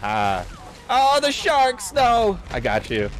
ha. Oh, the sharks! No! I got you.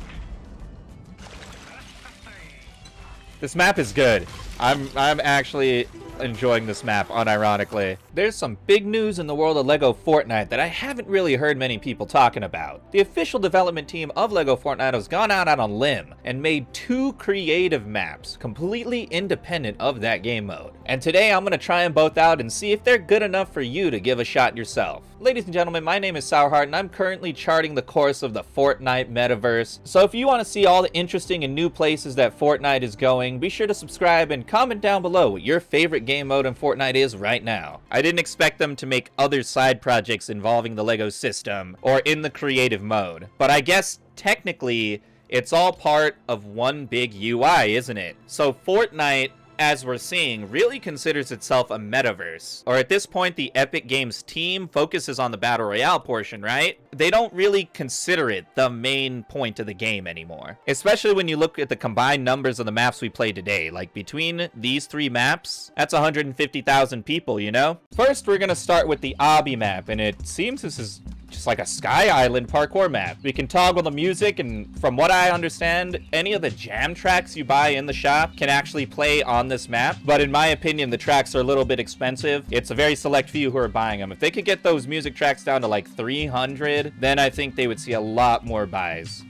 This map is good. I'm actually enjoying this map, unironically. There's some big news in the world of LEGO Fortnite that I haven't really heard many people talking about. The official development team of LEGO Fortnite has gone out on a limb and made 2 creative maps, completely independent of that game mode. And today I'm gonna try them both out and see if they're good enough for you to give a shot yourself. Ladies and gentlemen, my name is Sourheart and I'm currently charting the course of the Fortnite metaverse. So if you wanna see all the interesting and new places that Fortnite is going, be sure to subscribe and comment down below what your favorite game mode in Fortnite is right now. I didn't expect them to make other side projects involving the LEGO system or in the creative mode, but I guess technically it's all part of one big UI, isn't it? So Fortnite, as we're seeing, really considers itself a metaverse. Or at this point, the Epic Games team focuses on the Battle Royale portion, right? They don't really consider it the main point of the game anymore. Especially when you look at the combined numbers of the maps we played today. Like, between these 3 maps, that's 150,000 people, you know? First, we're gonna start with the Obby map, and it seems this is just like a Sky Island parkour map. We can toggle the music, and from what I understand, any of the jam tracks you buy in the shop can actually play on this map. But in my opinion, the tracks are a little bit expensive. It's a very select few who are buying them. If they could get those music tracks down to like 300, then I think they would see a lot more buys.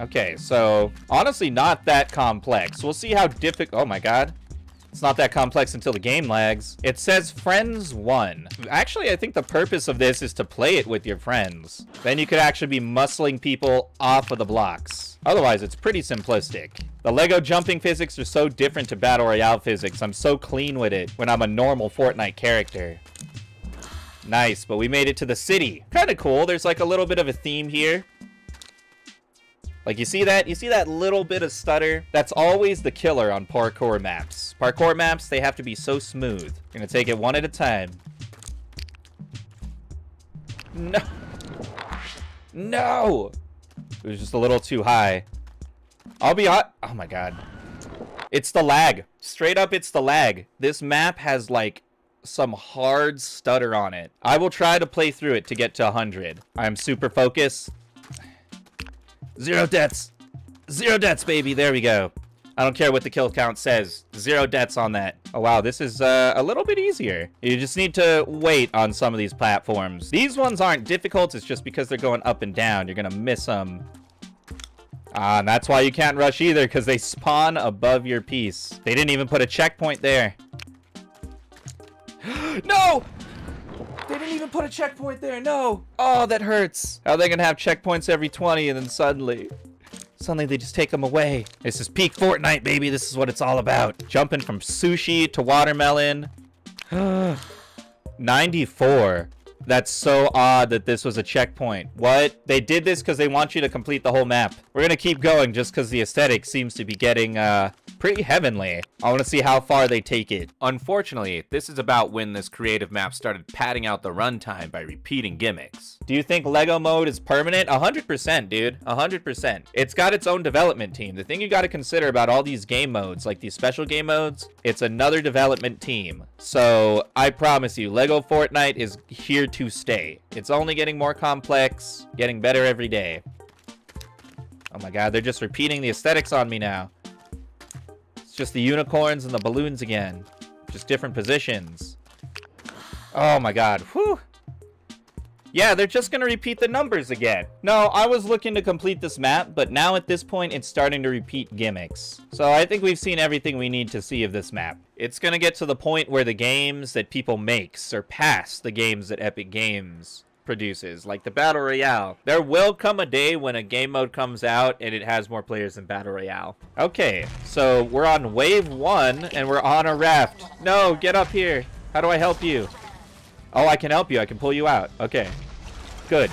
Okay, so honestly, not that complex. We'll see how difficult, oh my God. It's not that complex until the game lags. It says friends 1. Actually, I think the purpose of this is to play it with your friends. Then you could actually be muscling people off of the blocks. Otherwise, it's pretty simplistic. The LEGO jumping physics are so different to Battle Royale physics. I'm so clean with it when I'm a normal Fortnite character. Nice, but we made it to the city. Kind of cool. There's like a little bit of a theme here. Like, you see that? You see that little bit of stutter? That's always the killer on parkour maps. Parkour maps, they have to be so smooth. I'm gonna take it one at a time. No! No! It was just a little too high. I'll be hot. Oh my God. It's the lag. Straight up, it's the lag. This map has, like, some hard stutter on it. I will try to play through it to get to 100. I'm super focused. 0 deaths. 0 deaths, baby. There we go. I don't care what the kill count says. 0 deaths on that. Oh, wow. This is a little bit easier. You just need to wait on some of these platforms. These ones aren't difficult. It's just because they're going up and down. You're going to miss them. Ah, and that's why you can't rush either, because they spawn above your piece. They didn't even put a checkpoint there. No! They didn't even put a checkpoint there, no! Oh, that hurts. How are they gonna have checkpoints every 20 and then suddenly they just take them away? This is peak Fortnite, baby. This is what it's all about. Jumping from sushi to watermelon. 94. That's so odd that this was a checkpoint. What? They did this because they want you to complete the whole map. We're gonna keep going just because the aesthetic seems to be getting, pretty heavenly. I want to see how far they take it. Unfortunately, this is about when this creative map started padding out the runtime by repeating gimmicks. Do you think LEGO mode is permanent? 100%, dude. 100%. It's got its own development team. The thing you got to consider about all these game modes, like these special game modes, it's another development team. So I promise you, LEGO Fortnite is here to stay. It's only getting more complex, getting better every day. Oh my God, they're just repeating the aesthetics on me now. Just the unicorns and the balloons again. Just different positions. Oh my God. Whew. Yeah, they're just gonna repeat the numbers again. No, I was looking to complete this map, but now at this point, it's starting to repeat gimmicks. So I think we've seen everything we need to see of this map. It's gonna get to the point where the games that people make surpass the games that Epic Games produces, like the Battle Royale. There will come a day when a game mode comes out and it has more players than Battle Royale. Okay, so we're on wave 1 and we're on a raft. No, get up here. How do I help you? Oh, I can help you. I can pull you out. Okay, good,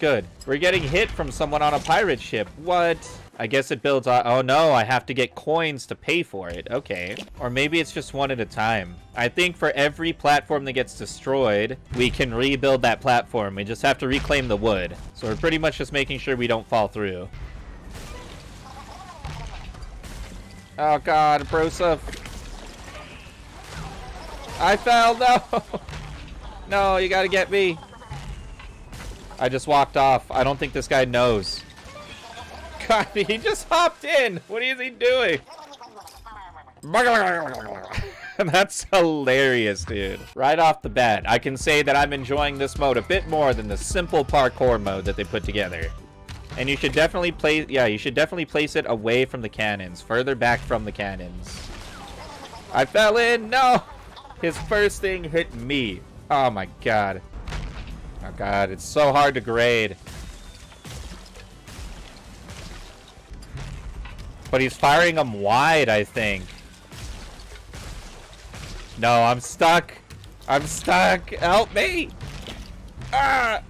good. We're getting hit from someone on a pirate ship. What? I guess it builds on, oh no, I have to get coins to pay for it. Okay. Or maybe it's just one at a time. I think for every platform that gets destroyed, we can rebuild that platform. We just have to reclaim the wood. So we're pretty much just making sure we don't fall through. Oh God, Brosa. I fell, no. No, you gotta get me. I just walked off. I don't think this guy knows. God, he just hopped in. What is he doing? That's hilarious, dude. Right off the bat, I can say that I'm enjoying this mode a bit more than the simple parkour mode that they put together. And you should definitely place, it away from the cannons, further back from the cannons. I fell in, no! His first thing hit me. Oh my god. Oh god, it's so hard to grade. But he's firing them wide, I think. No, I'm stuck. I'm stuck. Help me! Ah!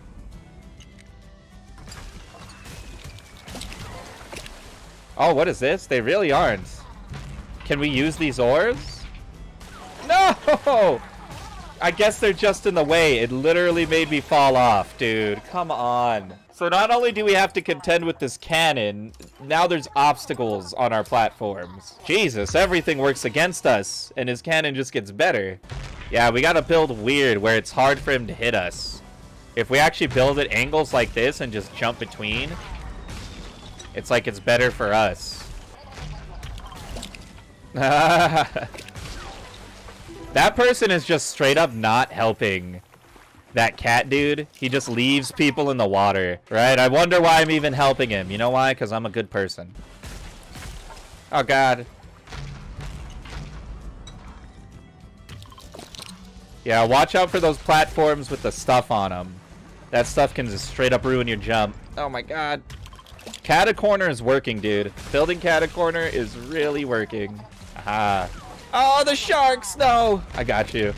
Oh, what is this? They really aren't. Can we use these orbs? No! I guess they're just in the way. It literally made me fall off, dude. Come on. So not only do we have to contend with this cannon, now there's obstacles on our platforms. Jesus, everything works against us, and his cannon just gets better. Yeah, we gotta build weird where it's hard for him to hit us. If we actually build at angles like this and just jump between, it's like it's better for us. That person is just straight up not helping. That cat dude, he just leaves people in the water, right? I wonder why I'm even helping him. You know why? Because I'm a good person. Oh, God. Yeah, watch out for those platforms with the stuff on them. That stuff can just straight up ruin your jump. Oh, my God. Catacorner is working, dude. Building Catacorner is really working. Aha. Oh, the sharks! No! I got you.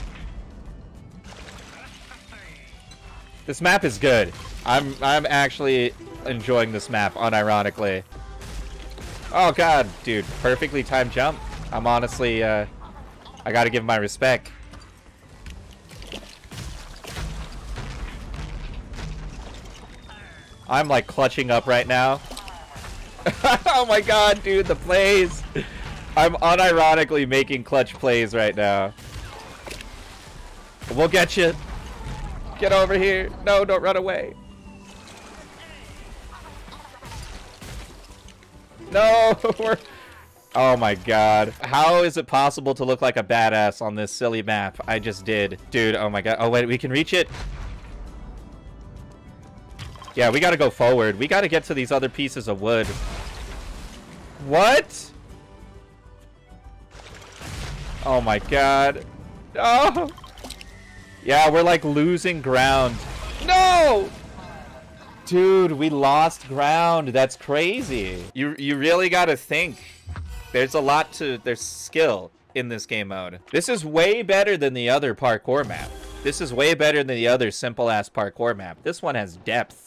This map is good. I'm actually enjoying this map, unironically. Oh, God. Dude, perfectly timed jump. I'm honestly, I gotta give my respect. I'm, like, clutching up right now. Oh, my God, dude, the plays. I'm unironically making clutch plays right now. We'll get you. Get over here. No, don't run away. No. Oh my god. How is it possible to look like a badass on this silly map? I just did. Dude, oh my god. Oh, wait, we can reach it. Yeah, we gotta go forward. We gotta get to these other pieces of wood. What? Oh my god. Oh! Yeah, we're like losing ground. No! Dude, we lost ground. That's crazy. You really gotta think. There's skill in this game mode. This is way better than the other parkour map. This is way better than the other simple ass parkour map. This one has depth.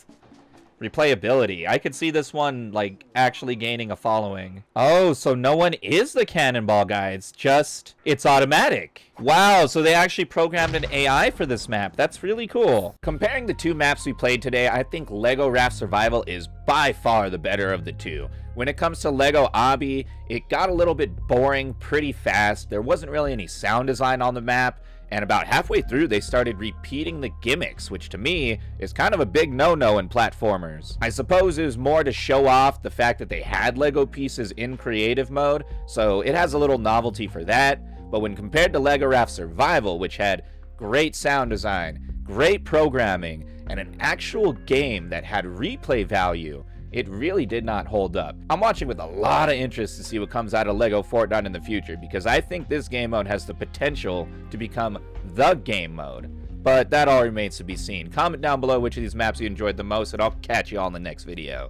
Replayability. I could see this one, like, actually gaining a following. Oh, so no one is the cannonball guy. It's just, it's automatic. Wow, so they actually programmed an AI for this map. That's really cool. Comparing the two maps we played today, I think LEGO Raft Survival is by far the better of the two. When it comes to LEGO Obby, it got a little bit boring pretty fast. There wasn't really any sound design on the map. And about halfway through, they started repeating the gimmicks, which to me is kind of a big no-no in platformers. I suppose it was more to show off the fact that they had LEGO pieces in creative mode, so it has a little novelty for that. But when compared to LEGO Raft Survival, which had great sound design, great programming, and an actual game that had replay value, it really did not hold up. I'm watching with a lot of interest to see what comes out of LEGO Fortnite in the future, because I think this game mode has the potential to become the game mode. But that all remains to be seen. Comment down below which of these maps you enjoyed the most, and I'll catch you all in the next video.